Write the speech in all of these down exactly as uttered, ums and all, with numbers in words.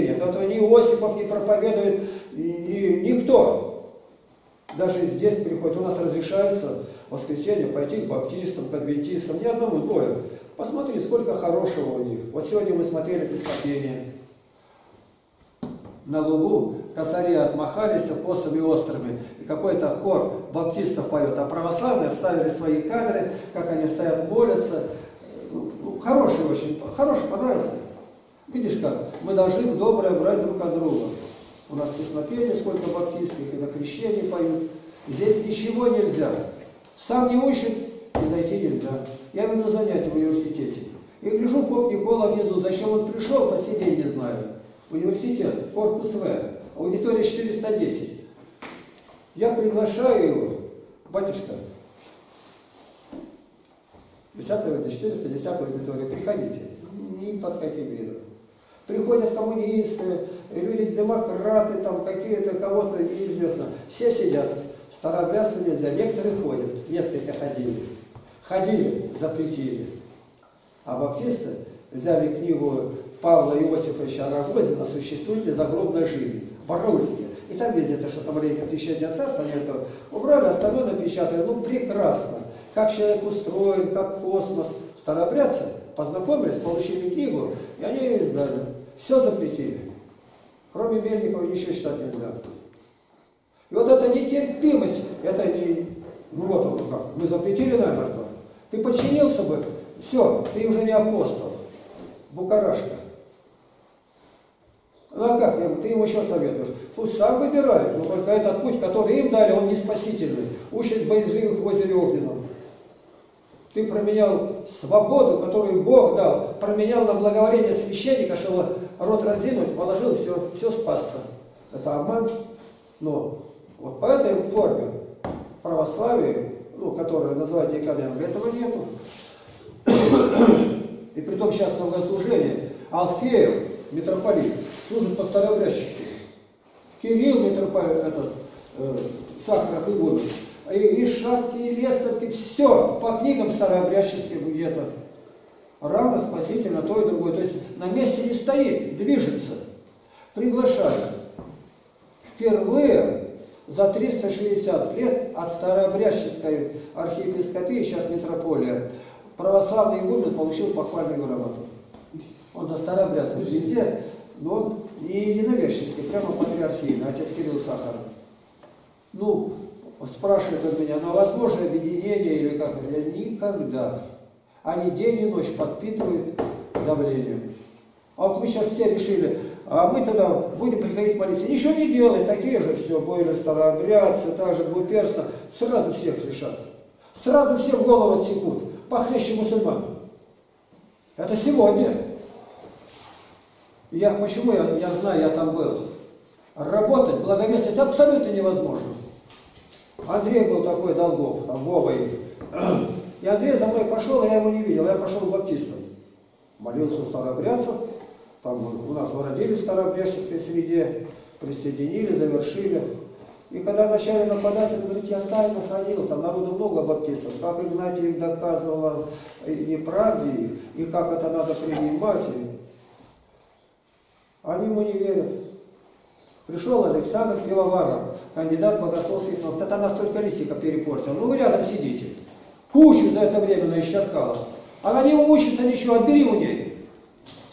Это ни Осипов не проповедует, ни, никто. Даже здесь приходит, у нас разрешается в воскресенье пойти к баптистам, к адвентистам, ни одному двое. Посмотри, сколько хорошего у них. Вот сегодня мы смотрели представление. На лугу косари отмахались посами острыми. И какой-то хор баптистов поет, а православные вставили свои камеры, как они стоят, молятся. Ну, хороший очень, хороший, понравился. Видишь как, мы должны доброе брать друг от друга. У нас песнопение сколько баптистских, и на крещении поют. Здесь ничего нельзя. Сам не учит, и зайти нельзя. Я веду занятия в университете. И гляжу, поп Никола внизу, зачем он пришел, по сей день не знаю. Университет, корпус В, аудитория четыреста десять. Я приглашаю его, батюшка, десятого, четыреста десятого аудитория, приходите, ни под каким видом. Приходят коммунисты, люди демократы, там какие-то, кого-то неизвестно. Все сидят, старобрядцы нельзя, некоторые ходят, несколько ходили. Ходили, запретили. А баптисты взяли книгу Павла Иосифовича Рогозина «Существует ли загробная жизнь?» Барольские. И там везде то, что там рейка тысячелетия царства, они это убрали, остальное напечатали. Ну прекрасно. Как человек устроен, как космос. Старобрядцы познакомились, получили книгу, и они ее издали. Все запретили. Кроме Мельникова ничего читать нельзя. И вот эта нетерпимость, это не... Ну вот он как. Мы запретили намертво. Ты подчинился бы, все, ты уже не апостол. Букарашка. Ну а как, ты ему еще советуешь? Пусть сам выбирает, но только этот путь, который им дали, он не спасительный. Учит боязливых в озере огненном. Ты променял свободу, которую Бог дал, променял на благоволение священника, чтобы рот разинуть, положил, все, все спасся. Это обман. Но вот по этой форме православия, ну, которое называют декадентом, этого нету. И при том сейчас многослужение. Алфеев, митрополит, служит по старообрядчески. Кирилл, митрополит, этот, э, Сахаров и Гурьянов. И, и шапки, и лестовки, все по книгам старообрядческим где-то. Равно спасительно то и другое. То есть на месте не стоит, движется. Приглашаю. Впервые за триста шестьдесят лет от старообрядческой архиепископии, сейчас митрополия, православный игумен получил похвальную грамоту. Он за старообрядцем везде, но он не единоверческий, прямо патриархийный, отец Кирилл Сахаров. Ну, спрашивает он меня, ну возможно объединение или как? Я никогда. Они день и ночь подпитывают давлением. А вот мы сейчас все решили, а мы тогда будем приходить молиться. Ничего не делай, такие же все, были старообрядцы, так же гуперство. Сразу всех решат. Сразу все в голову отсекут. Похлеще мусульман. Это сегодня. Я, почему я, я знаю, я там был. Работать, благовествовать абсолютно невозможно. Андрей был такой долгов, там Вова. И Андрей за мной пошел, а я его не видел. Я пошел к баптистам. Молился у старообрядцев. Там у нас выродились в старообрядческой среде. Присоединили, завершили. И когда начали нападать, он говорит, я тайно хранил, там народу много баптистов, как Игнатий им доказывал неправде, и как это надо принимать. Они ему не верят. Пришел Александр Пивоваров, кандидат богословских наук. Это нас только лисика перепортила. Ну вы рядом сидите. Кучу за это время наисчеркала. Она не умущится ничего, отбери у ней.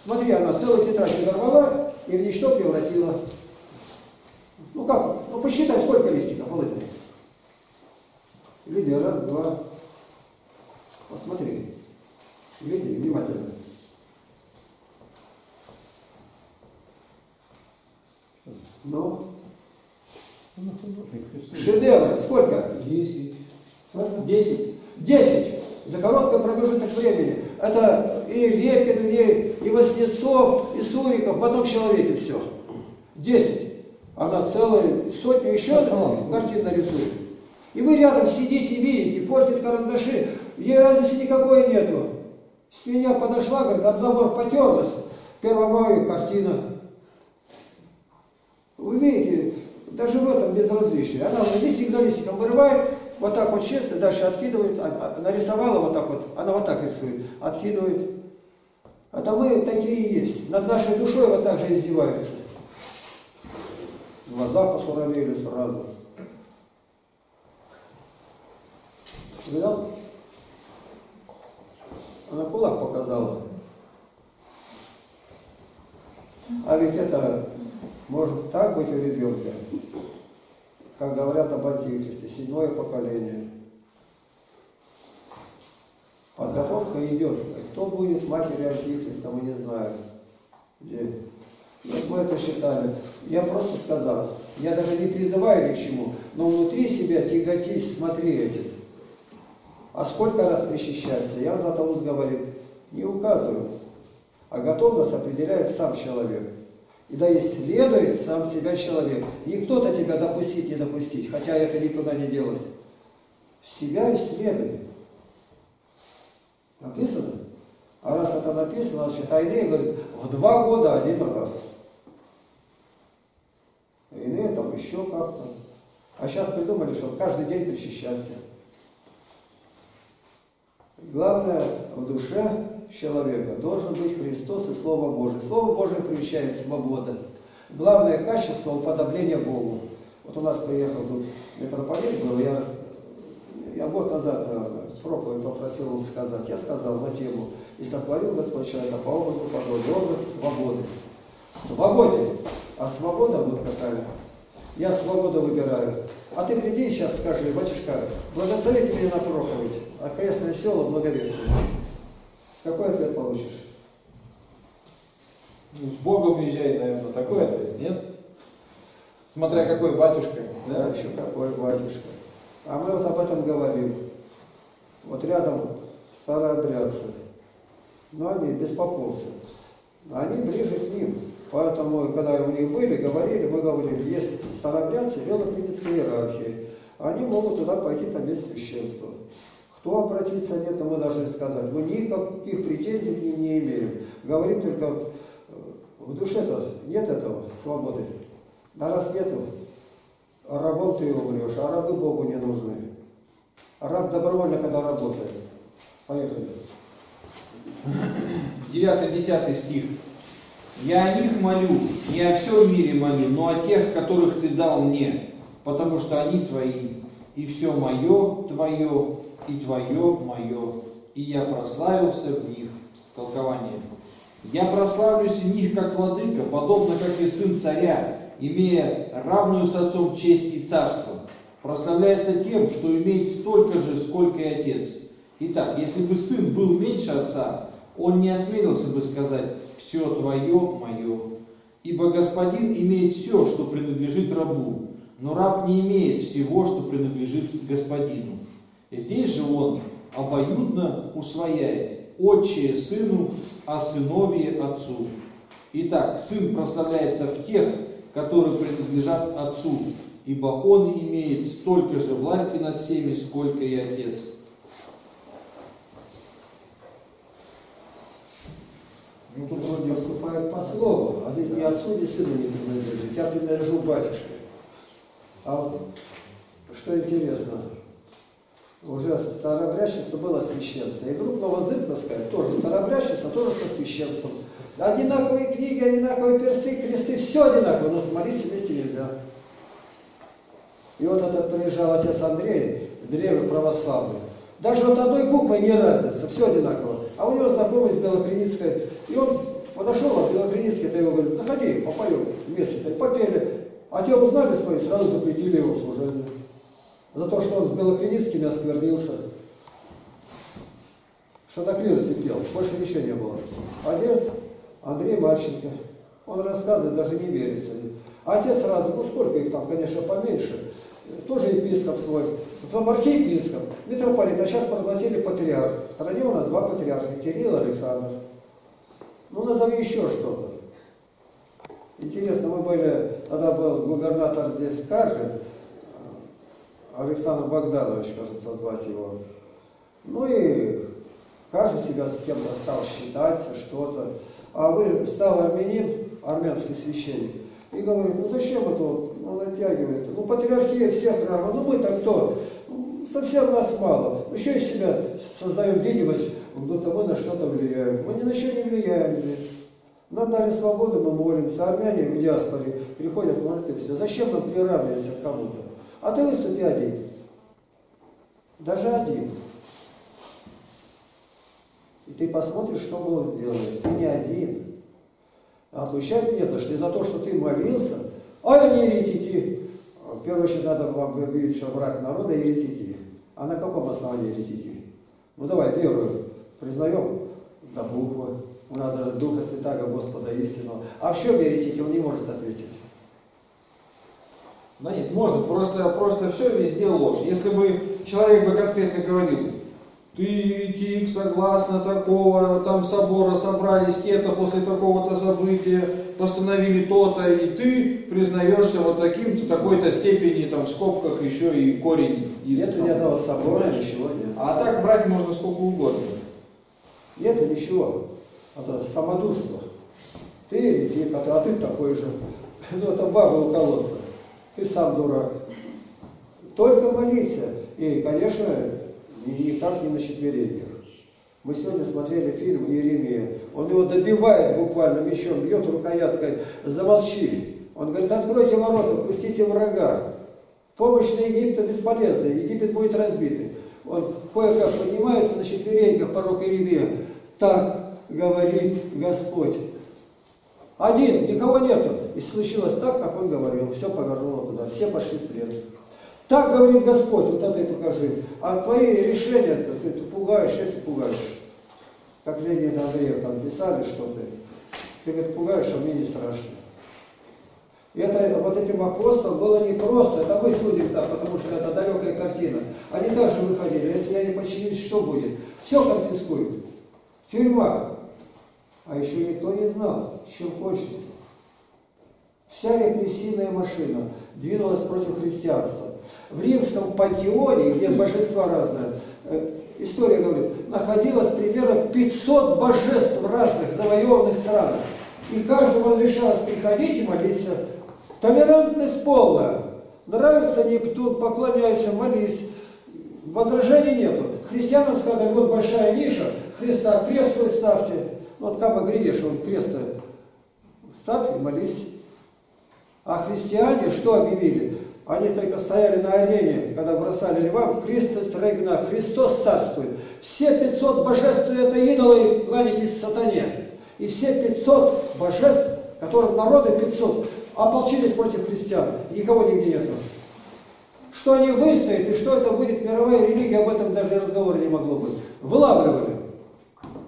Смотри, она целую тетрадь взорвала и в ничто превратила. Ну как? Ну посчитай, сколько листиков половина. Люди, раз, два. Посмотри. Люди, внимательно. Ну. Шедевры, сколько? Десять. Десять. Десять. За короткий промежуток времени. Это и Репин, и, и Васнецов, и Суриков. В одном человеке все. Десять. Она целую сотню еще картин нарисует. И вы рядом сидите и видите, портит карандаши. Ей разницы никакой нету. Свинья подошла, говорит, об забор потерлась. Первомаю картина. Вы видите, даже в этом безразличие. Она уже листик за листиком вырывает, вот так вот честно, дальше откидывает. Нарисовала вот так вот, она вот так рисует. Откидывает. А там мы такие есть. Над нашей душой вот так же издеваются. Глаза посуровели сразу. Видал? Она кулак показала. А ведь это может так быть у ребенка, как говорят об антихристе, седьмое поколение. Подготовка идет. Кто будет матери антихриста, мы не знаем. Где? Вот мы это считали. Я просто сказал, я даже не призываю ни к чему, но внутри себя тяготись, смотри этим. А сколько раз причащаться? Я Златоуст говорит, не указываю. А готовность определяет сам человек. И да исследует сам себя человек. Не кто-то тебя допустить, не допустить, хотя это никуда не делать. Себя исследует. Написано? А раз это написано, значит, Айней говорит, в два года один раз. Айней там еще как-то. А сейчас придумали, что каждый день причащаться. Главное, в душе человека должен быть Христос и Слово Божие. Слово Божие привещает свобода. Главное качество – уподобление Богу. Вот у нас приехал тут митрополит, был, я, я год назад, наверное, проповедь попросил он сказать. Я сказал на тему «И сотворил Господь человека по образу подобию». Образ свободы. Свободе. А свобода вот какая. Я свободу выбираю. А ты приди сейчас скажи, батюшка, благословите меня на проповедь. Окрестное село благовествует. Какой ответ получишь? Ну, с Богом езжай, наверное, такой ответ, нет? Смотря какой батюшка. Да, да, еще какой батюшка. А мы вот об этом говорим. Вот рядом старообрядцы, но они беспоповцы. Они ближе к ним. Поэтому, когда у них были, говорили, мы говорили, есть старообрядцы велопредельской иерархии. Они могут туда пойти, там есть священство. Кто обратиться, нет, но мы должны сказать. Мы никаких претензий к ним не имеем. Говорим только, вот, в душе-то нет этого свободы. А раз нету, рабом ты умрешь, а рабы Богу не нужны. Раб добровольно, когда работает. Поехали. девятый-десятый стих. «Я о них молю, не о всем мире молю, но о тех, которых ты дал мне, потому что они твои, и все мое твое, и твое мое, и я прославился в них». Толкование. «Я прославлюсь в них, как владыка, подобно, как и сын царя, имея равную с отцом честь и царство. Прославляется тем, что имеет столько же, сколько и отец. Итак, если бы сын был меньше отца, он не осмелился бы сказать «все твое, мое». Ибо господин имеет все, что принадлежит рабу, но раб не имеет всего, что принадлежит господину. Здесь же он обоюдно усвояет отчее сыну, а сыновье отцу. Итак, сын прославляется в тех, которые принадлежат отцу, ибо он имеет столько же власти над всеми, сколько и отец». Ну тут вроде вступает по слову, а здесь ни отцу, ни сыну не принадлежит, я принадлежу батюшке. А вот что интересно, уже старообрядчество было священство. И друг Новозыбковская тоже старообрядчество, тоже со священством. Одинаковые книги, одинаковые персты, кресты, все одинаково, но молиться вместе нельзя. И вот этот приезжал отец Андрей, древний православный. Даже вот одной буквой не разница, все одинаково. А у него знакомый с Белокреницкой. И он подошел, а Белокреницкий-то его говорит, заходи, попоем вместе, попели. А те узнали свою, сразу запретили его служение. За то, что он с Белокреницкими осквернился. Что на клиросе пел, больше ничего не было. Отец Андрей Марченко. Он рассказывает, даже не верится. Отец сразу, ну сколько их там, конечно, поменьше. Тоже епископ свой. Потом архиепископ, митрополит. А сейчас пригласили патриарх. В стране у нас два патриарха, Кирилл и Александр. Ну назови еще что-то. Интересно, мы были, тогда был губернатор здесь Каржи, Александр Богданович, кажется, звать его. Ну и каждый себя с кем-то стал считать, что-то. А вы встал армянин, армянский священник, и говорит, ну зачем это он, он оттягивает? Ну патриархия всех равна, ну мы-то кто? Ну, совсем нас мало. Еще из себя создаем видимость, кто-то мы на что-то влияем. Мы ни на что не влияем здесь. Нам дали свободу, мы молимся. Армяне в диаспоре приходят, молят и все. Зачем нам приравниваться к кому-то? А ты выступи один. Даже один. И ты посмотришь, что Бог сделает. Ты не один. А отвечать не за что. И за то, что ты молился, а они еретики. В первую очередь надо вам говорить, что враг народа еретики. А на каком основании еретики? Ну давай, верую, признаем до буквы. У нас даже Духа Святаго Господа истинного. А в чем еретики? Он не может ответить. Да нет, может. Просто, просто все везде ложь. Если бы человек бы конкретно говорил: ты еретик, согласно такого, там собора собрались те-то после такого-то события, постановили то-то, и ты признаешься вот таким-то, такой-то степени, там в скобках еще и корень из... Нету ни одного собора, ничего нет. А так брать можно сколько угодно. Нету ничего. Это самодурство. Ты еретик, а ты такой же. Ну это баба у колодца. Ты сам дурак. Только молись. И, конечно... И никак не на четвереньках. Мы сегодня смотрели фильм «Иеремия». Он его добивает буквально мечом, бьет рукояткой. Замолчи. Он говорит: откройте ворота, пустите врага. Помощь на Египта бесполезна. Египет будет разбитый. Он кое-как поднимается на четвереньках, пророк Иеремия. Так говорит Господь. Один, никого нету. И случилось так, как он говорил. Все повернуло туда. Все пошли в плен. Так говорит Господь, вот это и покажи. А твои решения-то, ты, ты пугаешь, это пугаешь. Как Ленин, Андреев там писали, что ты. Ты, говорит, пугаешь, а мне не страшно. И это, вот этим вопросом было непросто. Это мы судим так, потому что это далекая картина. Они также выходили. Если я не подчинюсь, что будет? Все конфискуют. Тюрьма. А еще никто не знал, чем кончится. Вся репрессивная машина двинулась против христианства. В римском пантеоне, где божества разные, история говорит, находилось примерно пятьсот божеств в разных завоеванных странах. И каждому разрешалось приходить и молиться. Толерантность полная. Нравится Нептун, поклоняйся, молись. Возражений нету. Христианам сказали: вот большая ниша, Христа крест свой ставьте. Вот как бы грядешь, он крест ставь и молись. А христиане что объявили? Они только стояли на арене, когда бросали львам: Христос регна, Христос царствует. Все пятьсот божеств — это идолы, кланяйтесь сатане. И все пятьсот божеств, которым народы пятьсот, ополчились против христиан. Никого нигде нету. Что они выстоят и что это будет мировая религия, об этом даже разговора не могло быть. Вылавливали.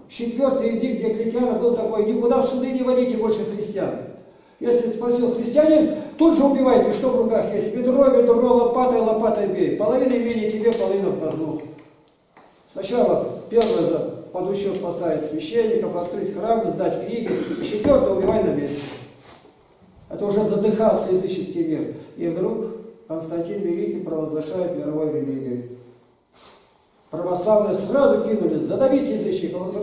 Четвертый эдикт Диоклетиана был такой: никуда в суды не водите больше христиан. Если спросил христианин, тут же убивайте, что в руках есть. Ведро, ведро, лопатой, лопатой бей. Половина имени тебе, половина козлу. Сначала первое за подучет поставить священников, открыть храм, сдать книги. И четвертое убивай на месте. Это уже задыхался языческий мир. И вдруг Константин Великий провозглашает мировой религией. Православные сразу кинулись: задавите язычников, а уже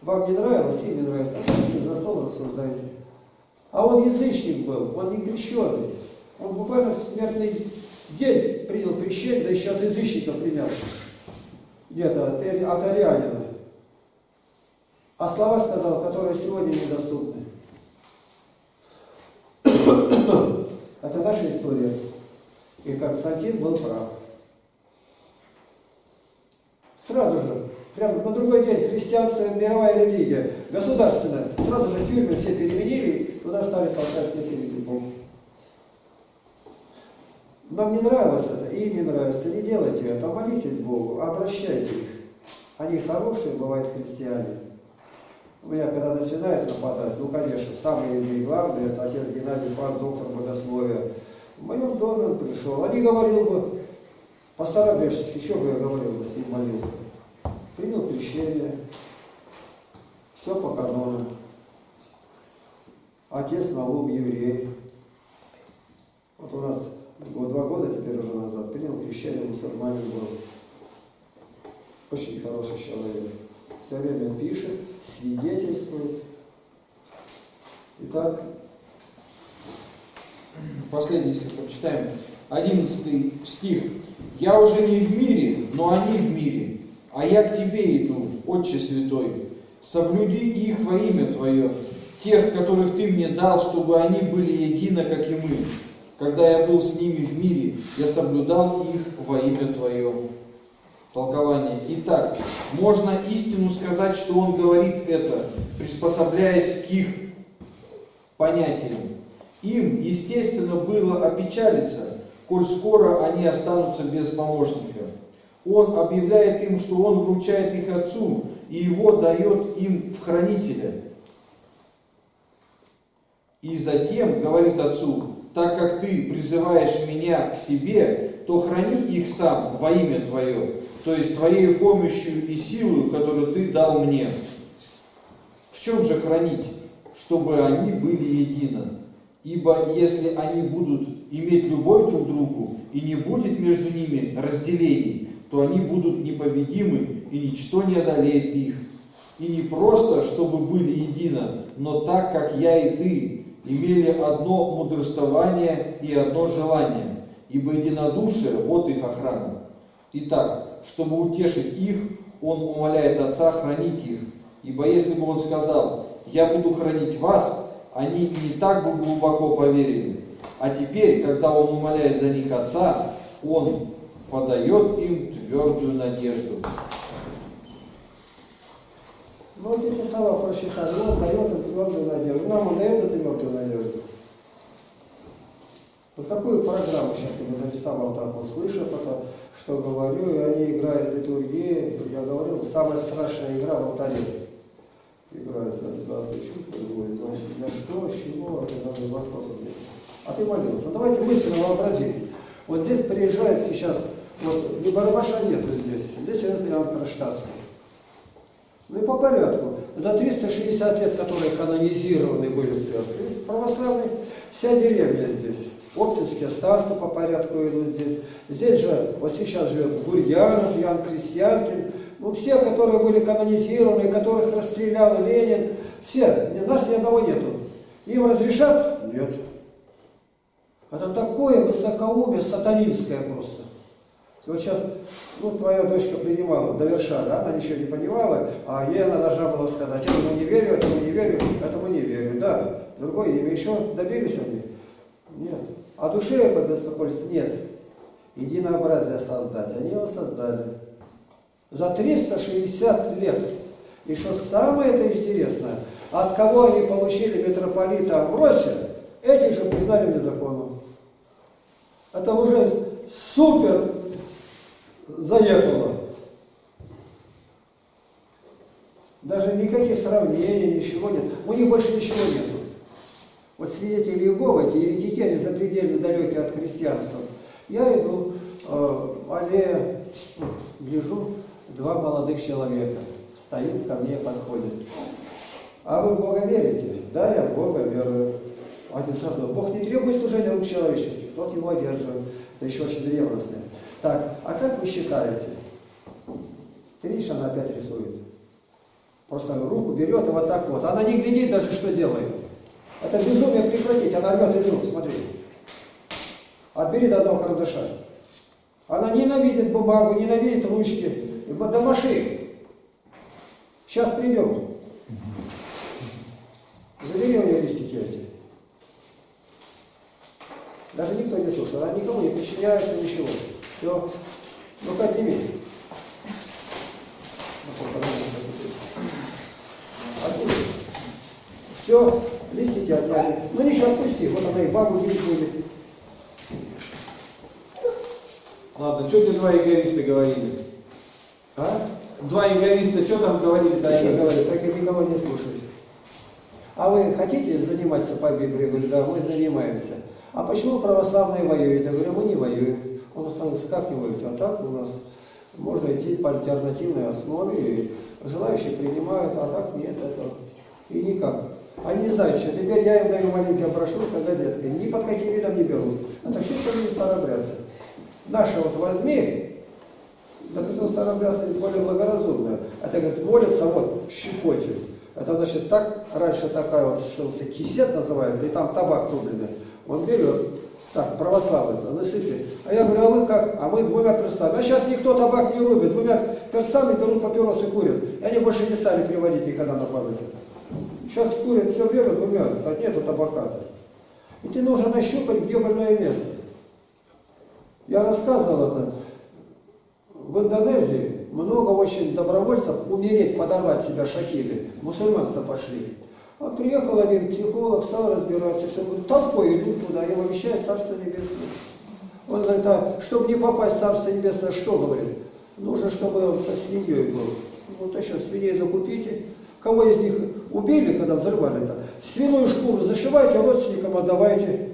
вам не нравилось, им не нравится. За стол рассуждайте. А он язычник был, он не крещеный. Он буквально в смертный день принял крещение, да еще от язычника принял. Где-то от, от арианина. А слова сказал, которые сегодня недоступны. Это наша история. И Константин был прав. Сразу же. Прямо на другой день христианство, мировая религия, государственная. Сразу же тюрьмы все переменили, туда стали толкать всех еретиков. Нам не нравилось это, им не нравится. Не делайте это, молитесь Богу, обращайте их. Они хорошие, бывают христиане. У меня когда начинает нападать, ну конечно, самые из них главные, это отец Геннадий Пан, доктор богословия. В моем доме он пришел, а не говорил бы, постараюсь, еще бы я говорил бы, с ним молился. Принял крещение, все по канону. Отец на лоб еврей. Вот у нас два года теперь уже назад принял крещение, мусульманин был. Очень хороший человек. Все время пишет, свидетельствует. Итак, последний стих прочитаем. одиннадцатый стих. Я уже не в мире, но они в мире. А я к тебе иду, Отче Святой, соблюди их во имя Твое, тех, которых Ты мне дал, чтобы они были едины, как и мы. Когда я был с ними в мире, я соблюдал их во имя Твое». Толкование. Итак, можно истину сказать, что он говорит это, приспособляясь к их понятиям. Им, естественно, было опечалиться, коль скоро они останутся без помощника. Он объявляет им, что он вручает их отцу, и его дает им в хранителя. И затем говорит отцу: «Так как ты призываешь меня к себе, то храни их сам во имя Твое, то есть Твоей помощью и силою, которую Ты дал мне». В чем же хранить? Чтобы они были едины. Ибо если они будут иметь любовь друг к другу, и не будет между ними разделений, то они будут непобедимы, и ничто не одолеет их. И не просто, чтобы были едины, но так, как я и ты, имели одно мудрствование и одно желание. Ибо единодушие – вот их охрана. Итак, чтобы утешить их, он умоляет отца хранить их. Ибо если бы он сказал: «Я буду хранить вас», они не так бы глубоко поверили. А теперь, когда он умоляет за них отца, он подает им твердую надежду. Ну, вот эти слова прочитали. Он дает им твердую надежду. Нам он дает эту твердую надежду. Вот какую программу сейчас я бы нарисовал так, услышав это, что говорю, и они играют в литургии. Я говорил, самая страшная игра в алтаре. Играют, да, почему, за что, с чего, это надо вопрос ответить. А ты молился. Давайте мысленно вообразим. Вот здесь приезжает сейчас, вот, не Барабаша нету здесь, здесь это Иоанн Крестьянкин. Ну и по порядку. За триста шестьдесят лет, которые канонизированы были в церкви, православные, вся деревня здесь. Оптинские старства по порядку идут здесь. Здесь же, вот сейчас живет Гурьянов, Иоанн Крестьянкин. Ну, все, которые были канонизированы, которых расстрелял Ленин, все, нас ни одного нету. Им разрешат? Нет. Это такое высокоумие сатанинское просто. И вот сейчас, ну, твоя дочка принимала, довершали, она ничего не понимала, а ей она должна была сказать: этому не верю, этому не верю, этому не верю, да. Другое имя еще добились они? Нет. А душе по беспокойству нет. Единообразие создать. Они его создали. За триста шестьдесят лет. И что самое это интересное, от кого они получили митрополита Амвросия, этих же признали незаконным. Это уже супер заехало. Даже никаких сравнений, ничего нет. У них больше ничего нет. Вот свидетели Иеговы, эти еретики, они запредельно далеки от христианства. Я иду э, аллея, гляжу, два молодых человека стоит, ко мне подходят. А вы в Бога верите? Да, я в Бога верую. Один сразу: Бог не требует служения рук человеческих, тот его одерживает. Это еще очень древностное. Так, а как вы считаете? Ты видишь, она опять рисует. Просто руку берет и вот так вот. Она не глядит даже, что делает. Это безумие прекратить, она рвет из рук, смотри. Отбери до одного карандаша. Она ненавидит бумагу, ненавидит ручки. До маши. Сейчас придем. Забери у нее листики эти. Даже никто не слушает, она никому не подчиняется, ничего. Все. Ну-ка, отними. Отбери. Все. Листики отняли. Ну ничего, отпусти. Вот она и бабу бить будет. Ладно, что эти два эгоиста говорили? А? Два эгоиста, что там говорили? Да, они говорят, так и никого не слушают. А вы хотите заниматься по Библии? Я говорю: да, мы занимаемся. А почему православные воюют? Я говорю: мы не воюем. Он остановился: как не воюют? А так у нас можно идти по альтернативной основе, и желающие принимают, а так нет этого. И никак. Они не знают, что теперь я им даю маленькие брошюрки, газетки. Ни под каким видом не берут. Это все, что не старобрядцы. Наши вот возьми, да кто старобрядцы более благоразумные. Это, говорит, молятся вот щепотью. Это значит так, раньше такая вот шился кисет называется, и там табак рубленый. Он берет, так, православец, засыпи. А я говорю, а вы как? А мы двумя перстами. А сейчас никто табак не рубит, двумя перстами берут папиросы и курят. И они больше не стали приводить никогда на память. Сейчас курят, все бегают, двумя, а нету табака-то. И тебе нужно нащупать, где больное место. Я рассказывал это. В Индонезии много очень добровольцев умереть, подорвать себя шахиды. Мусульманцы пошли. А приехал один психолог, стал разбираться, что толпой идут туда, его вещает Царство Небесное. Он говорит, а чтобы не попасть в Царство Небесное, что говорит? Нужно, чтобы он со свиньей был. Вот еще свиней закупите. Кого из них убили, когда взорвали-то? Свиную шкуру зашивайте, родственникам отдавайте.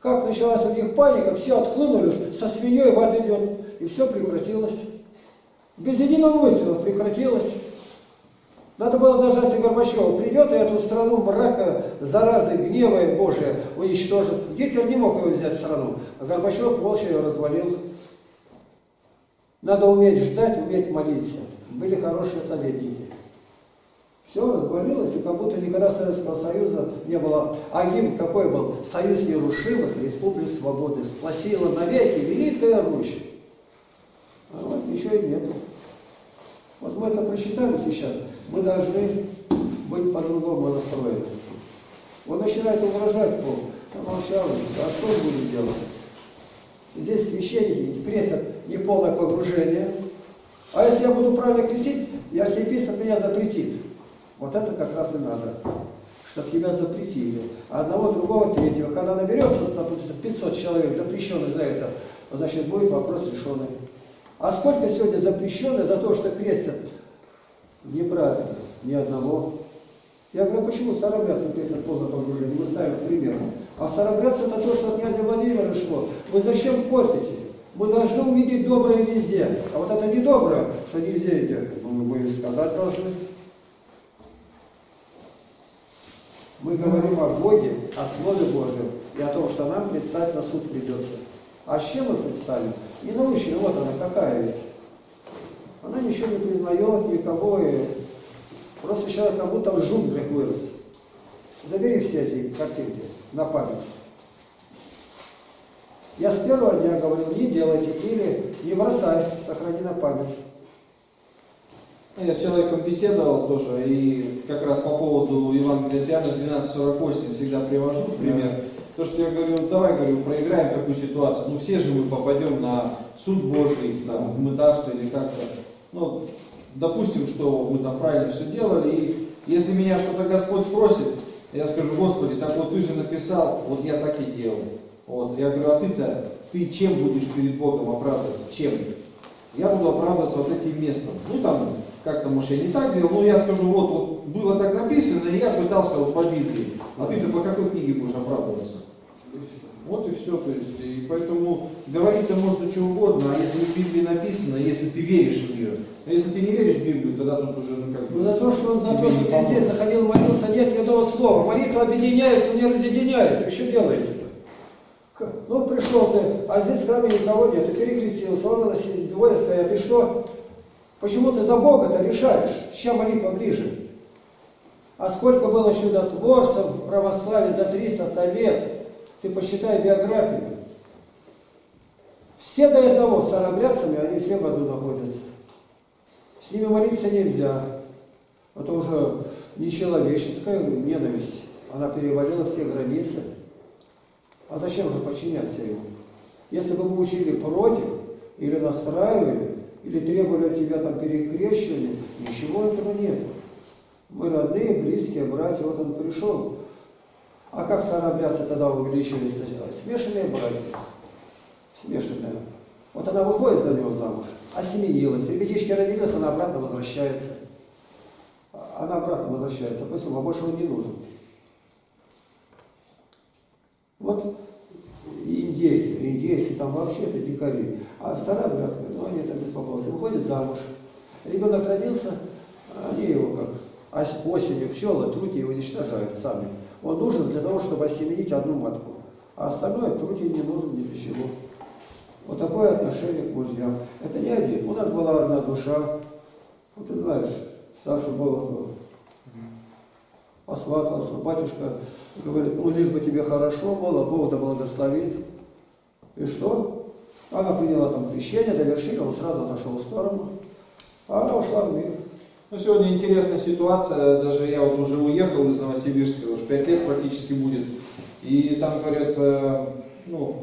Как началась у них паника, все отхлынули, со свиньей в ад идет. И все прекратилось. Без единого выстрела прекратилось. Надо было дождаться Горбачева. Придет и эту страну мрака, заразы, гнева Божия уничтожит. Гитлер не мог его взять в страну. А Горбачев молча ее развалил. Надо уметь ждать, уметь молиться. Были хорошие советники. Все развалилось, и как будто никогда Советского Союза не было. А гимн какой был? Союз нерушимых, республик свободы. Сплосила навеки великая Русь. А вот еще и нету. Вот мы это прочитали сейчас, мы должны быть по-другому настроены. Он начинает угрожать Богу. А что он будет делать? Здесь священники, пресса неполное погружение. А если я буду правильно крестить, и архиепископ меня запретит. Вот это как раз и надо. Чтоб тебя запретили. Одного, другого, третьего. Когда наберется, допустим, пятьсот человек запрещенных за это, значит, будет вопрос решенный. А сколько сегодня запрещено за то, что крестят? Неправильно. Ни одного. Я говорю, почему старобрядцы крестят полное погружение? Мы ставим пример. А старобрядцы это то, что от князя Владимира шло. Вы зачем портите? Мы должны увидеть доброе везде. А вот это не доброе, что нельзя идет. Мы и сказать должны. Мы говорим о Боге, о Слове Божьем и о том, что нам предстать на суд придется. А с чем мы представим? И научили, вот она какая ведь. Она ничего не признает, никого. И... Просто человек как будто в джунглях вырос. Забери все эти картинки на память. Я с первого дня говорил, не делайте или не бросай, сохрани на память. Я с человеком беседовал тоже, и как раз по поводу Евангелия пятого, двенадцать сорок восемь всегда привожу в пример. То, что я говорю, давай, говорю, проиграем такую ситуацию. Ну, все же мы попадем на суд Божий, там, мытарство или как-то. Ну, допустим, что мы там правильно все делали. И если меня что-то Господь просит, я скажу, Господи, так вот ты же написал, вот я так и делал. Вот. Я говорю, а ты-то, ты чем будешь перед Богом оправдываться? Чем? Я буду оправдываться вот этим местом. Ну, там, как-то, может, я не так делал, но я скажу, вот, вот было так написано, и я пытался вот по Библии. А ты-то по какой книге будешь оправдываться? Вот и все, то есть, и поэтому говорить-то можно что угодно, а если в Библии написано, если ты веришь в нее, а если ты не веришь в Библию, тогда тут уже, ну, как бы... За то, что он за то, что ты здесь заходил, молился, нет ни одного слова. Молитва объединяет, но не разъединяет. Вы что делаете-то? Ну, пришел ты, а здесь в храме никого нет, ты перекрестился, он сидит, двое стоят, и что? Почему ты за Бога-то решаешь? Чем молитва ближе? А сколько было чудотворцев в православии за триста лет? Ты посчитай биографию. Все до одного с старобрядцами, они все в аду находятся. С ними молиться нельзя. Это уже нечеловеческая ненависть. Она перевалила все границы. А зачем же подчиняться ему? Если бы мы учили против, или настраивали, или требовали от тебя там перекрещивания, ничего этого нет. Мы родные, близкие, братья, вот он пришел. А как старобрядцы тогда увеличились? Смешанные братья. Смешанные. Вот она выходит за него замуж, осеменилась. Ребятишки родились, она обратно возвращается. Она обратно возвращается, поэтому больше он не нужен. Вот индейцы, индейцы, там вообще это дикари. А старобрядцы, ну они там беспокоятся, выходят замуж. Ребенок родился, они его как... Осенью пчелы, трути его уничтожают сами. Он нужен для того, чтобы осеменить одну матку. А остальное трути не нужен ни для чего. Вот такое отношение к мужьям. Это не один. У нас была одна душа. Вот ты знаешь, Сашу Болотова. осватался. Батюшка говорит, ну лишь бы тебе хорошо было, Бог-то благословит. И что? Она приняла там крещение, довершила, он сразу отошел в сторону. А она ушла в мир. Ну, сегодня интересная ситуация, даже я вот уже уехал из Новосибирска, уже пять лет практически будет, и там говорят, э, ну,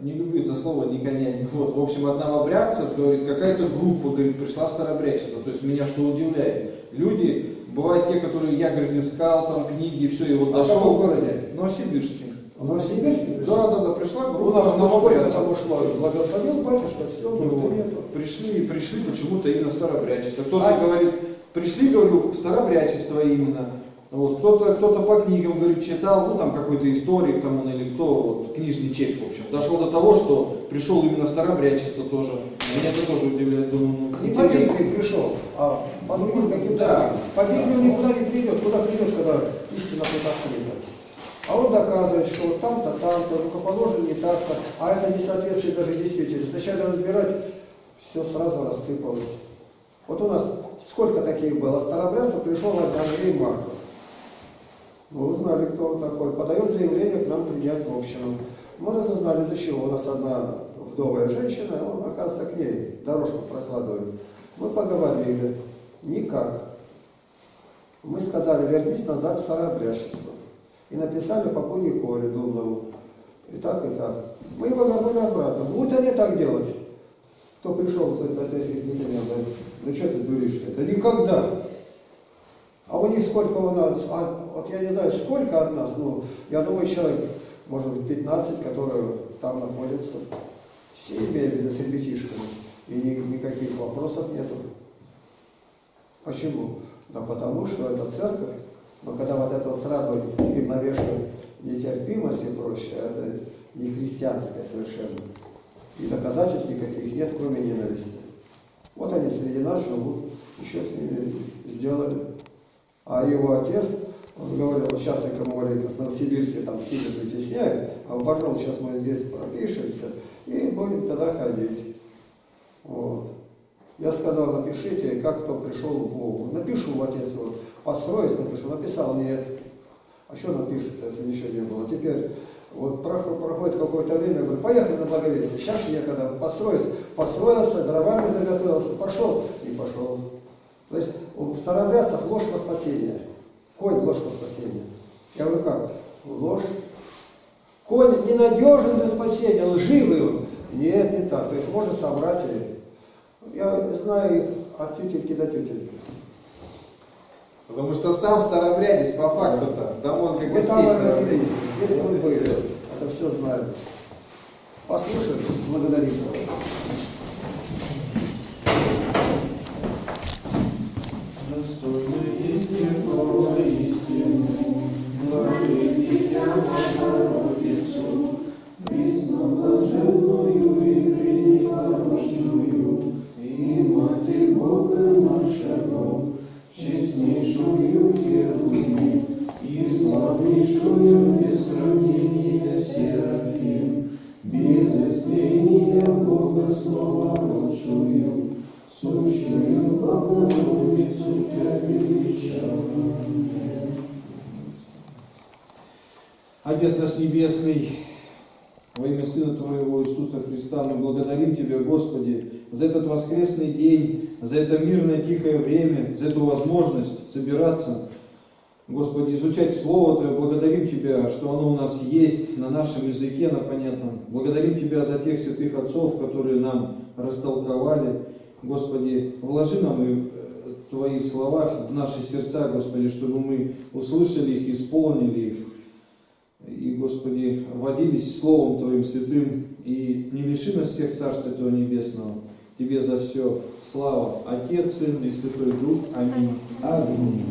не люблю это слово, не коня, вот, в общем, одна новобрядцев, говорит, какая-то группа, говорит, пришла в старобрядчество, то есть меня что удивляет, люди, бывают те, которые я, говорит, искал, там, книги, все, и вот а дошел в городе, Новосибирске. В Новосибирске? Да, да, да, пришла группа, ну, новобрядцев ушла, благословил батюшка, все, ну, пришли, пришли почему-то именно старобрядчество, кто-то а? говорит, пришли, говорю, в старобрядчество именно. Вот. Кто-то кто-то по книгам, говорит, читал, ну там какой-то историк, там он или кто, вот, книжный честь, в общем. Дошел до того, что пришел именно в старобрядчество тоже. Меня это тоже удивляет, думаю, ну, не по Библии пришел, а по другим каким-то. Да. По Библии никуда не придет, куда придет, когда истина придет. А он доказывает, что вот там-то, там-то, рукоположен не так-то, а это не соответствует даже действительности. Сначала разбирать, все сразу рассыпалось. Вот у нас сколько таких было? Старобрядцев пришел Андрей Марченко. Мы узнали, кто он такой. Подает заявление к нам принять в общину. Мы разузнали, за чего. У нас одна вдовая женщина, он, оказывается, к ней дорожку прокладывает. Мы поговорили. Никак. Мы сказали, вернись назад в старообрядчество. И написали покойник Коле Дубнову. И так, и так. Мы его вернули обратно. Будут они так делать. Кто пришел, кто-то говорит, ну что ты дуришь-то? Да никогда. А у них сколько у нас, а, вот я не знаю, сколько от нас, ну, я думаю, человек, может быть, пятнадцать, которые там находятся, все имели с ребятишками, и ни, никаких вопросов нету. Почему? Да потому что это церковь, но когда вот это вот сразу им навешивают нетерпимость и прочее, это не христианское совершенно. И доказательств никаких нет, кроме ненависти. Вот они среди нас живут, еще с ними сделали. А его отец, он говорил, вот сейчас я кому говорил, в Новосибирске там сильно притесняют, а в Барнаул сейчас мы здесь пропишемся и будем тогда ходить. Вот. Я сказал, напишите, как кто пришел к Богу. Напишу, отец его, построюсь, напишу. Написал, нет. А что напишут, если ничего не было? Теперь вот проходит какое-то время, я говорю, поехали на благовестие. Сейчас я когда построюсь, построился, дровами заготовился, пошел и пошел. То есть у старобрядцев ложь во спасение. Конь ложь во спасение. Я говорю, как? Ложь. Конь ненадежен для спасения, лживый он. Нет, не так. То есть можно собрать и... Я знаю их от тютельки до тютельки. Потому что сам старобрядец по факту-то. Да. До мозга костей старобрядец. Здесь мы были. Это все знают. Послушаем, благодарим вас. Отец наш Небесный, во имя Сына Твоего Иисуса Христа, мы благодарим Тебя, Господи, за этот воскресный день, за это мирное тихое время, за эту возможность собираться, Господи, изучать Слово Твое. Благодарим Тебя, что оно у нас есть на нашем языке, на понятном. Благодарим Тебя за тех святых отцов, которые нам растолковали. Господи, вложи нам и Твои слова в наши сердца, Господи, чтобы мы услышали их, исполнили их. И, Господи, водились Словом Твоим святым, и не лиши нас всех Царства Твоего Небесного. Тебе за все слава, Отец, Сын и Святой Дух. Аминь. Аминь.